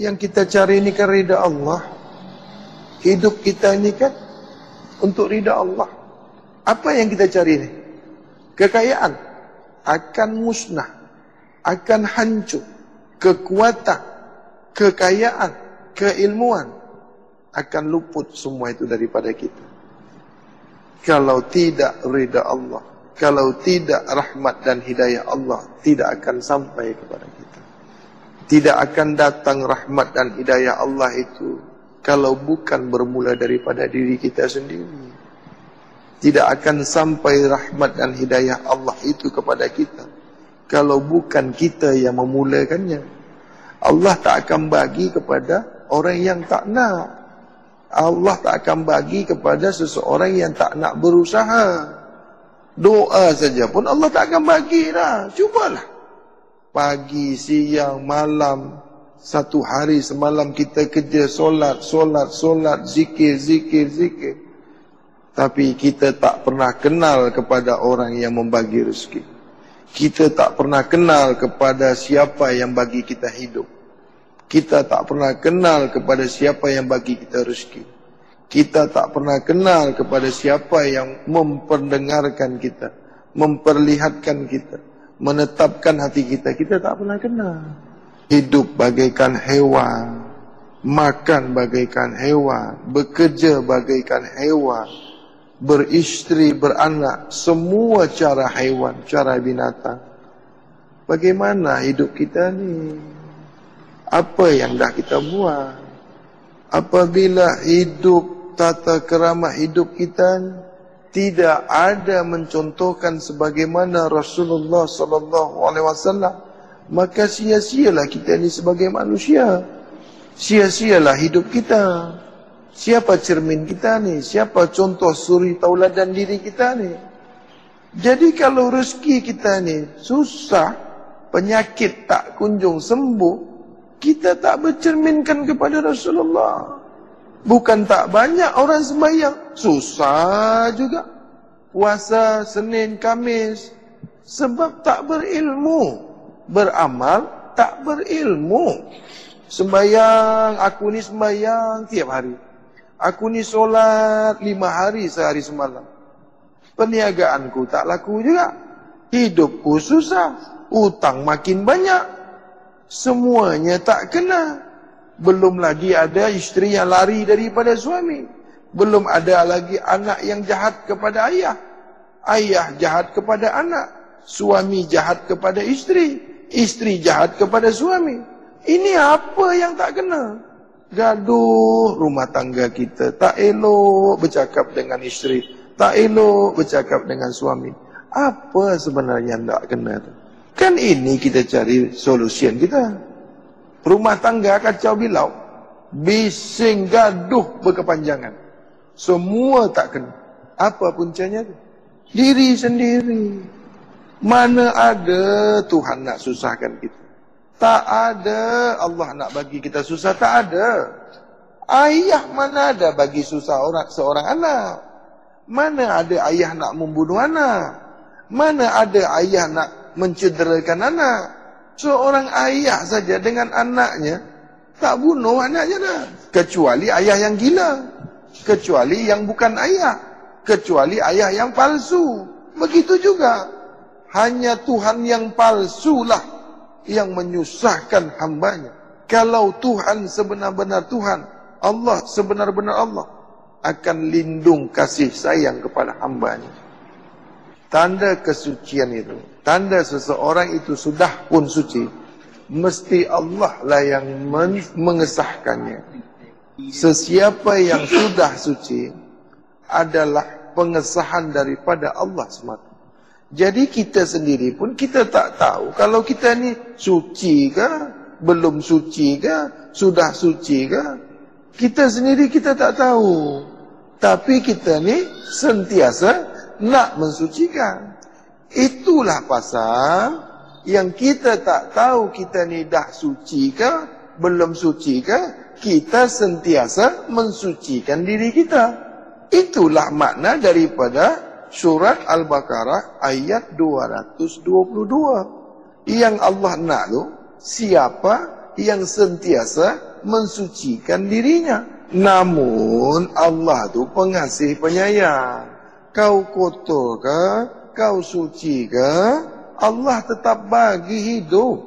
Yang kita cari ini kan ridha Allah. Hidup kita ini kan untuk ridha Allah. Apa yang kita cari ini? Kekayaan akan musnah, akan hancur. Kekuatan, kekayaan, keilmuan akan luput semua itu daripada kita. Kalau tidak ridha Allah, kalau tidak rahmat dan hidayah Allah, tidak akan sampai kepada kita. Tidak akan datang rahmat dan hidayah Allah itu kalau bukan bermula daripada diri kita sendiri. Tidak akan sampai rahmat dan hidayah Allah itu kepada kita kalau bukan kita yang memulakannya. Allah tak akan bagi kepada orang yang tak nak. Allah tak akan bagi kepada seseorang yang tak nak berusaha. Doa saja pun Allah tak akan bagi dah. Cubalah. Pagi, siang, malam. Satu hari semalam kita kerja solat, solat, solat, zikir, zikir, zikir. Tapi kita tak pernah kenal kepada orang yang membagi rezeki. Kita tak pernah kenal kepada siapa yang bagi kita hidup. Kita tak pernah kenal kepada siapa yang bagi kita rezeki. Kita tak pernah kenal kepada siapa yang memperdengarkan kita, memperlihatkan kita, menetapkan hati kita. Kita tak pernah kenal. Hidup bagaikan hewan, makan bagaikan hewan, bekerja bagaikan hewan, beristri, beranak, semua cara hewan, cara binatang. Bagaimana hidup kita ni? Apa yang dah kita buat? Apabila hidup, tata kerama hidup kita tidak ada mencontohkan sebagaimana Rasulullah SAW, maka sia-sialah kita ini sebagai manusia. Sia-sialah hidup kita. Siapa cermin kita ni? Siapa contoh suri tauladan diri kita ni? Jadi kalau rezeki kita ni susah, penyakit tak kunjung sembuh, kita tak bercerminkan kepada Rasulullah. Bukan tak banyak orang sembahyang, susah juga. Puasa Senin, Kamis, sebab tak berilmu. Beramal, tak berilmu. Sembahyang, aku ni sembahyang tiap hari. Aku ni solat 5 hari sehari semalam. Perniagaanku tak laku juga. Hidupku susah. Utang makin banyak. Semuanya tak kena. Belum lagi ada isteri yang lari daripada suami. Belum ada lagi anak yang jahat kepada ayah. Ayah jahat kepada anak. Suami jahat kepada isteri. Isteri jahat kepada suami. Ini apa yang tak kena? Gaduh rumah tangga kita. Tak elok bercakap dengan isteri. Tak elok bercakap dengan suami. Apa sebenarnya yang tak kena tu? Kan ini kita cari solusian kita. Rumah tangga kacau bilau, bising, gaduh berkepanjangan. Semua tak kena. Apa puncanya tu? Diri sendiri. Mana ada Tuhan nak susahkan kita? Tak ada Allah nak bagi kita susah, tak ada. Ayah mana ada bagi susah orang seorang anak? Mana ada ayah nak membunuh anak? Mana ada ayah nak mencederakan anak? Seorang ayah saja dengan anaknya tak bunuh anaknya dah. Kecuali ayah yang gila, kecuali yang bukan ayah, kecuali ayah yang palsu. Begitu juga, hanya Tuhan yang palsulah yang menyusahkan hambanya. Kalau Tuhan sebenar-benar Tuhan, Allah sebenar-benar Allah, akan lindung kasih sayang kepada hambanya. Tanda kesucian itu, tanda seseorang itu sudah pun suci, mesti Allah lah yang mengesahkannya. Sesiapa yang sudah suci adalah pengesahan daripada Allah semata. Jadi kita sendiri pun kita tak tahu kalau kita ni suci ke, belum suci ke, sudah suci ke. Kita sendiri kita tak tahu. Tapi kita ni sentiasa nak mensucikan. Itulah pasal yang kita tak tahu kita ni dah suci ke, belum suci ke. Kita sentiasa mensucikan diri kita. Itulah makna daripada surat Al-Baqarah ayat 222. Yang Allah nak tu, siapa yang sentiasa mensucikan dirinya. Namun Allah itu pengasih penyayang. Kau kotor ke, kau suci ke, Allah tetap bagi hidup.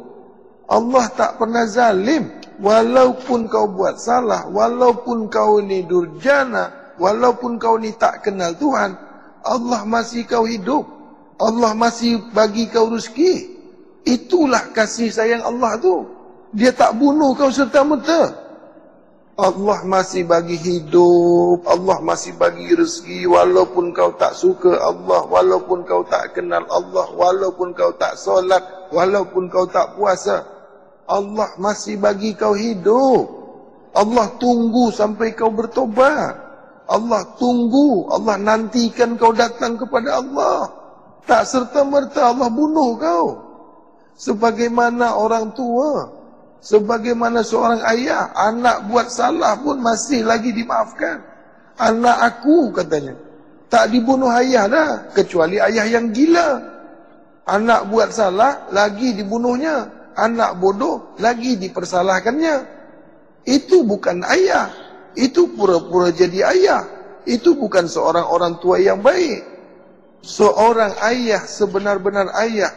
Allah tak pernah zalim. Walaupun kau buat salah, walaupun kau ini durjana, walaupun kau ini tak kenal Tuhan, Allah masih kau hidup. Allah masih bagi kau rezeki. Itulah kasih sayang Allah tu. Dia tak bunuh kau serta-merta. Allah masih bagi hidup, Allah masih bagi rezeki. Walaupun kau tak suka Allah, walaupun kau tak kenal Allah, walaupun kau tak solat, walaupun kau tak puasa, Allah masih bagi kau hidup. Allah tunggu sampai kau bertobat. Allah tunggu, Allah nantikan kau datang kepada Allah. Tak serta-merta Allah bunuh kau. Sebagaimana orang tua, sebagaimana seorang ayah, anak buat salah pun masih lagi dimaafkan. Anak aku katanya, tak dibunuh ayah dah, kecuali ayah yang gila. Anak buat salah, lagi dibunuhnya. Anak bodoh, lagi dipersalahkannya. Itu bukan ayah. Itu pura-pura jadi ayah. Itu bukan seorang orang tua yang baik. Seorang ayah, sebenar-benar ayah,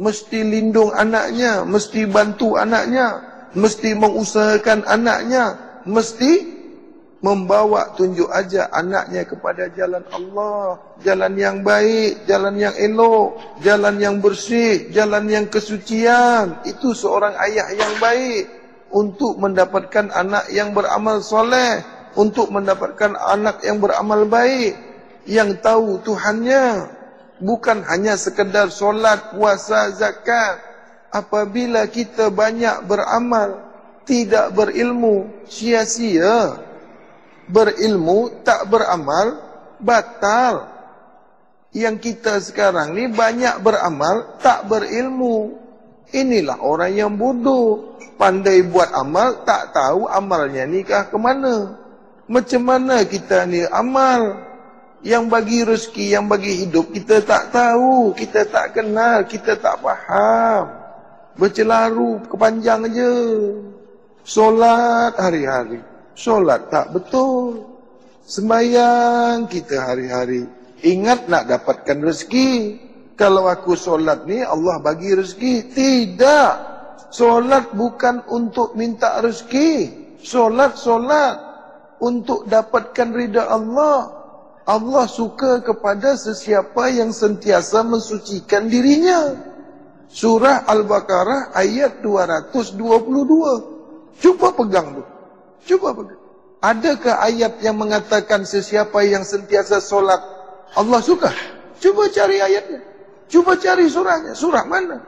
mesti lindung anaknya, mesti bantu anaknya, mesti mengusahakan anaknya, mesti membawa tunjuk aja anaknya kepada jalan Allah, jalan yang baik, jalan yang elok, jalan yang bersih, jalan yang kesucian. Itu seorang ayah yang baik, untuk mendapatkan anak yang beramal soleh, untuk mendapatkan anak yang beramal baik, yang tahu Tuhannya. Bukan hanya sekedar solat, puasa, zakat. Apabila kita banyak beramal, tidak berilmu, sia-sia. Berilmu, tak beramal, batal. Yang kita sekarang ni banyak beramal, tak berilmu. Inilah orang yang bodoh. Pandai buat amal, tak tahu amalnya nikah ke mana. Macam mana kita ni amal? Yang bagi rezeki, yang bagi hidup, kita tak tahu, kita tak kenal, kita tak faham. Bercelaru, kepanjang aja. Solat hari-hari, solat tak betul. Sembahyang kita hari-hari, ingat nak dapatkan rezeki. Kalau aku solat ni, Allah bagi rezeki. Tidak. Solat bukan untuk minta rezeki. Solat untuk dapatkan ridha Allah. Allah suka kepada sesiapa yang sentiasa mensucikan dirinya. Surah Al-Baqarah ayat 222. Cuba pegang tu. Cuba pegang. Adakah ayat yang mengatakan sesiapa yang sentiasa solat Allah suka? Cuba cari ayatnya. Cuba cari surahnya. Surah mana?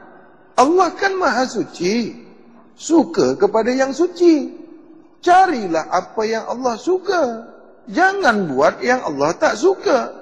Allah kan Maha Suci. Suka kepada yang suci. Carilah apa yang Allah suka. Jangan buat yang Allah tak suka.